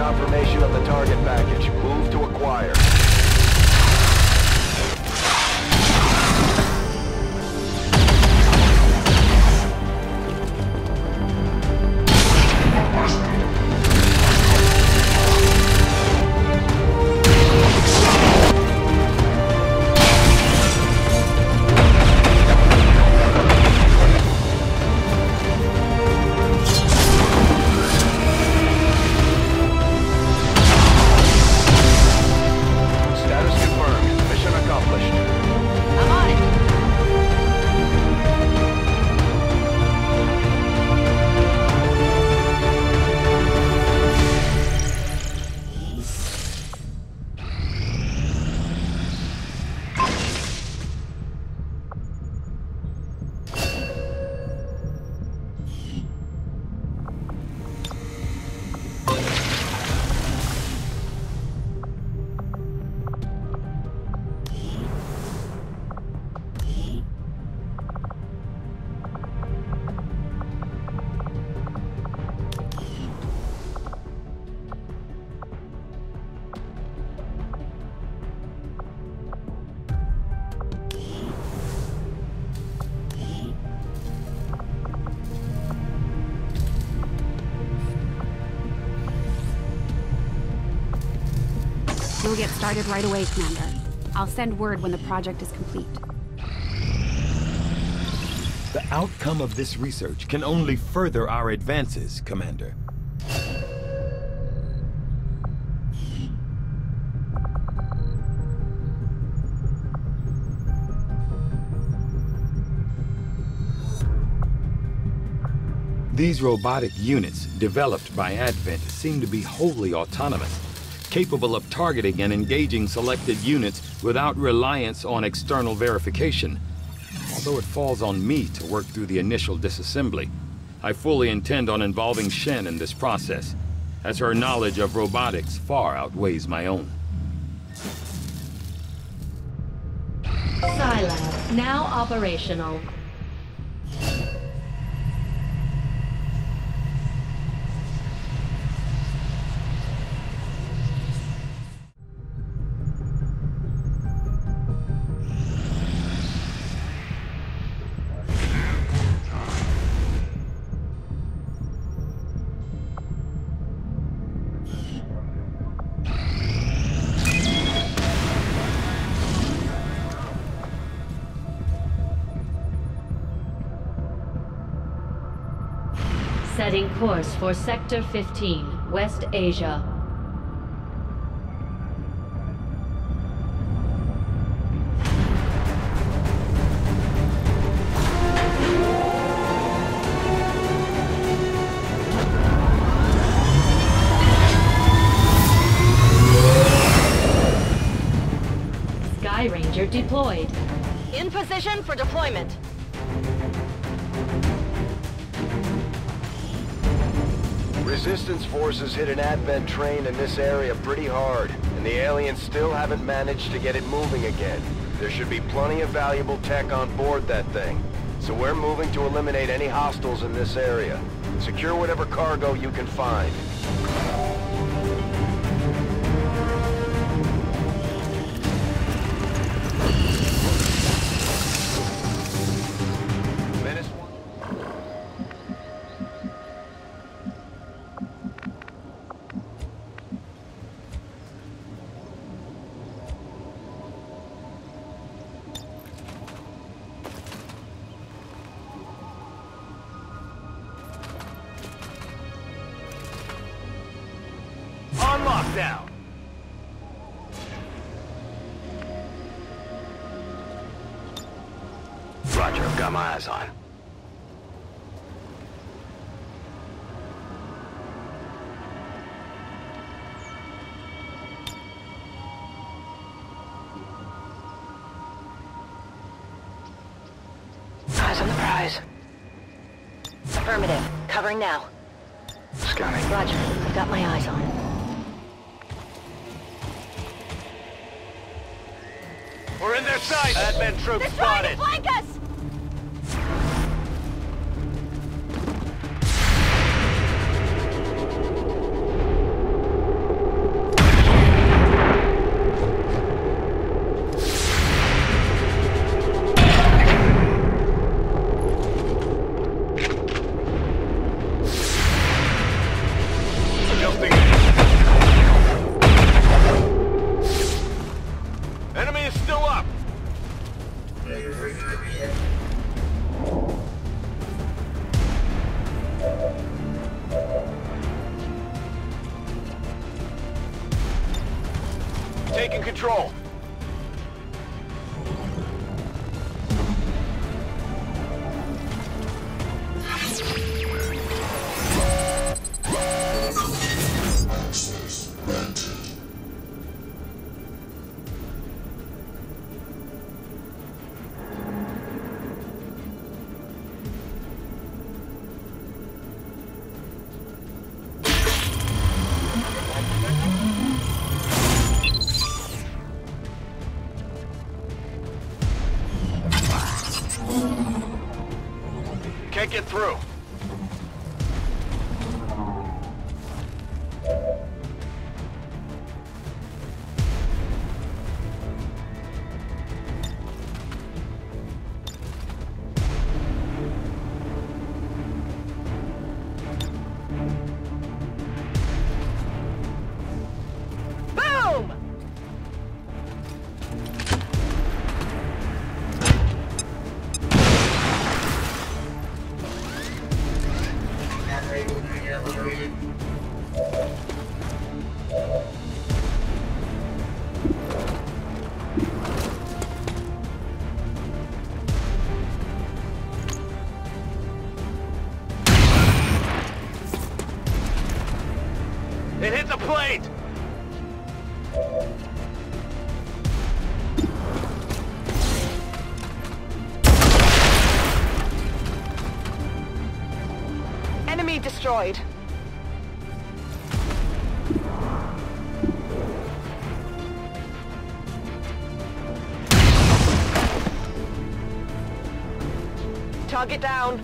confirmation of the target package. Move to acquire. We'll get started right away, Commander. I'll send word when the project is complete. The outcome of this research can only further our advances, Commander. These robotic units, developed by Advent, seem to be wholly autonomous, capable of targeting and engaging selected units without reliance on external verification. Although it falls on me to work through the initial disassembly, I fully intend on involving Shen in this process, as her knowledge of robotics far outweighs my own. Silas, now operational. Setting course for Sector 15, West Asia. Sky Ranger deployed. In position for deployment. Resistance forces hit an Advent train in this area pretty hard, and the aliens still haven't managed to get it moving again. There should be plenty of valuable tech on board that thing, so we're moving to eliminate any hostiles in this area. Secure whatever cargo you can find. Lockdown. Roger, I've got my eyes on. Eyes on the prize. Affirmative. Covering now. Scanning. Roger, I've got my eyes on. We're in their sight! Advent troops spotted! They're trying to flank us! building. Enemy is still up. Taking control. Can't get through. It hit the plate! Enemy destroyed. Target down.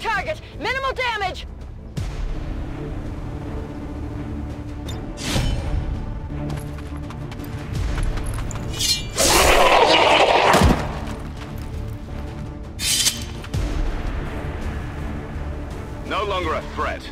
Target, minimal damage. No longer a threat.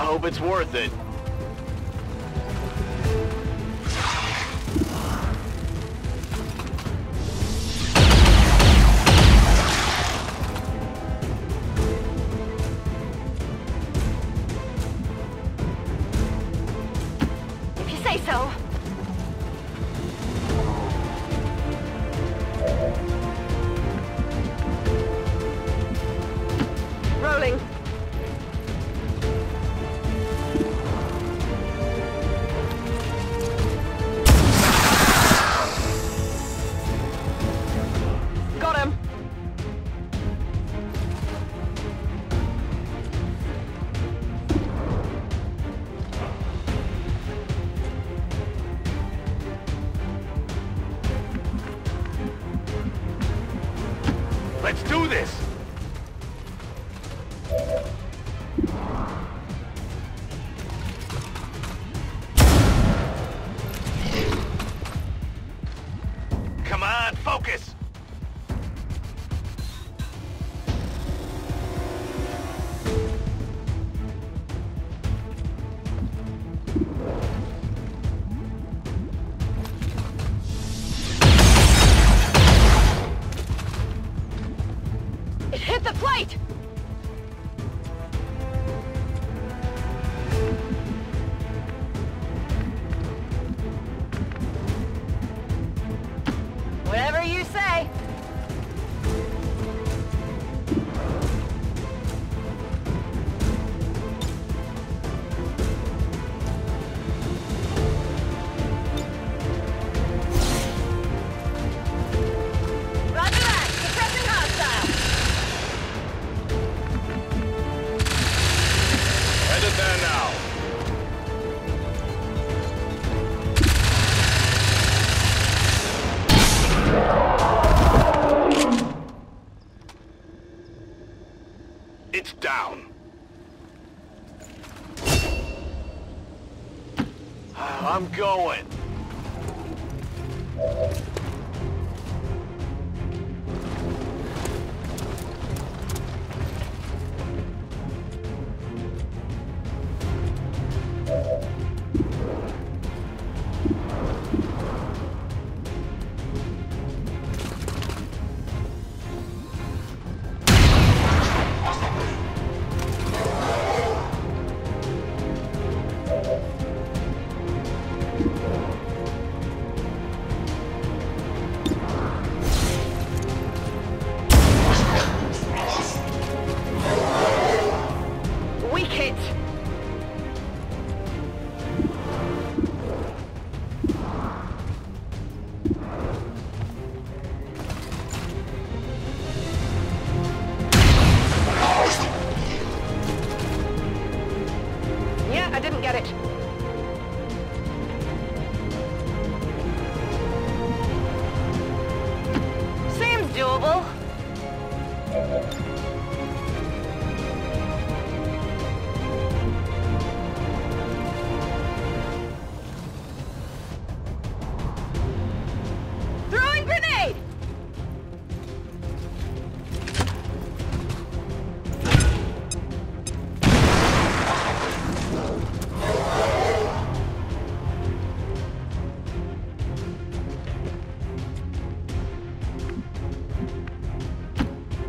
Hope it's worth it. If you say so. Rolling. Let's do this! Come on, focus!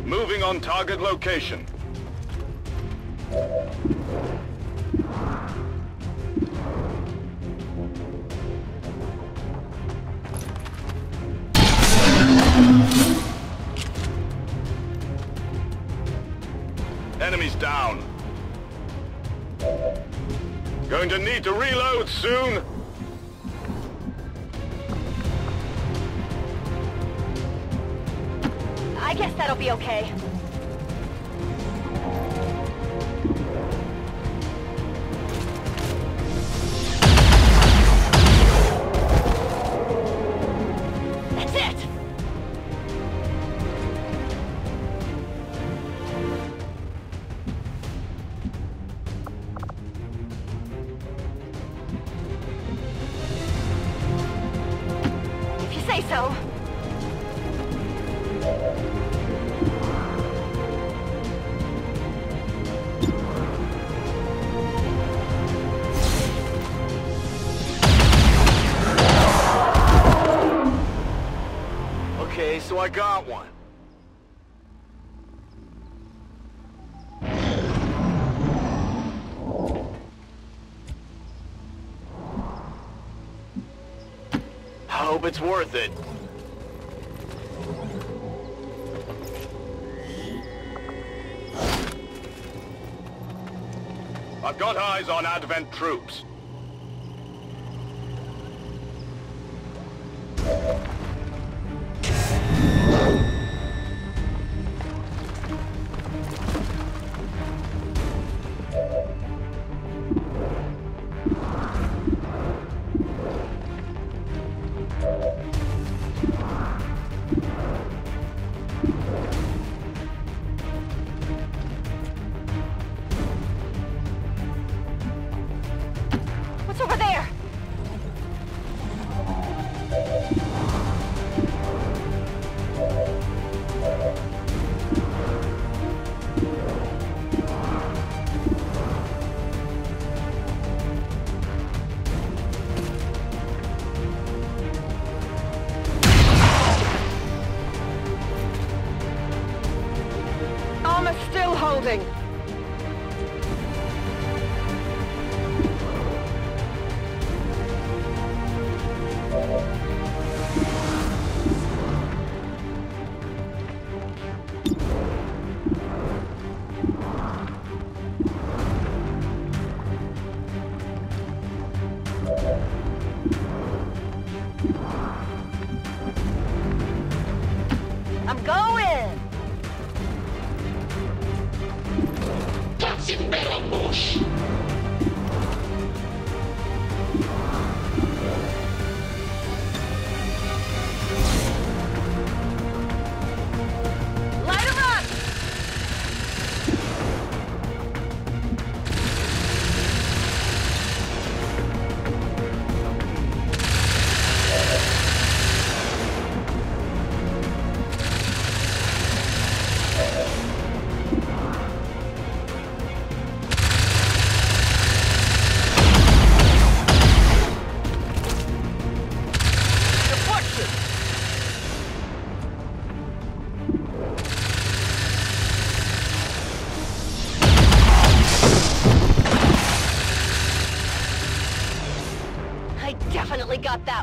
Moving on target location. Enemies down. Going to need to reload soon. I guess that'll be okay. That's it! If you say so. So I got one. I hope it's worth it. I've got eyes on Advent troops.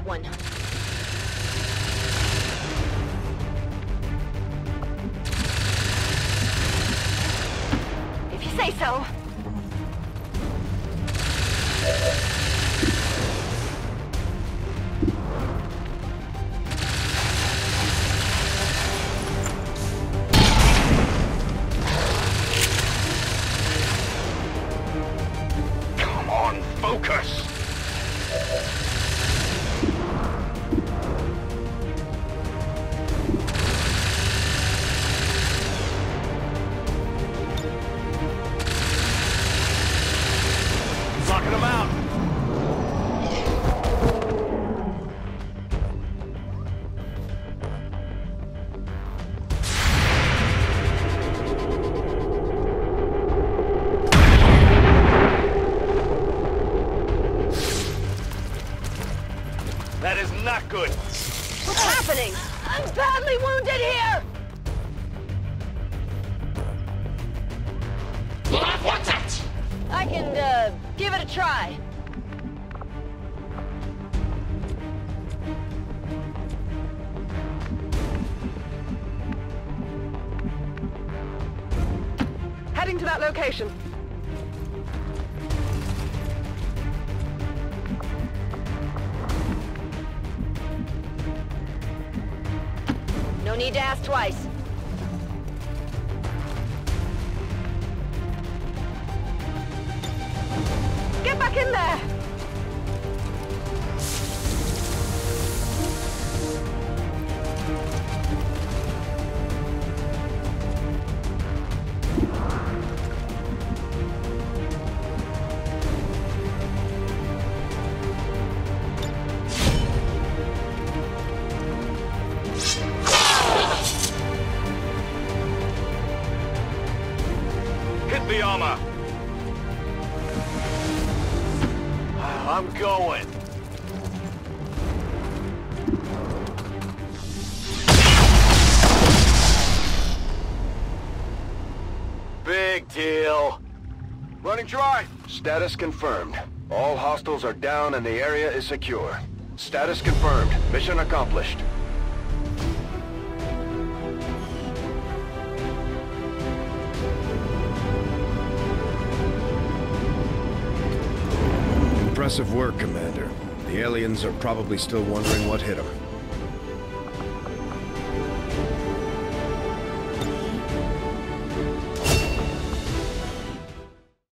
one. If you say so. Location. No need to ask twice. Get back in there. Status confirmed. All hostiles are down and the area is secure. Status confirmed. Mission accomplished. Impressive work, Commander. The aliens are probably still wondering what hit them.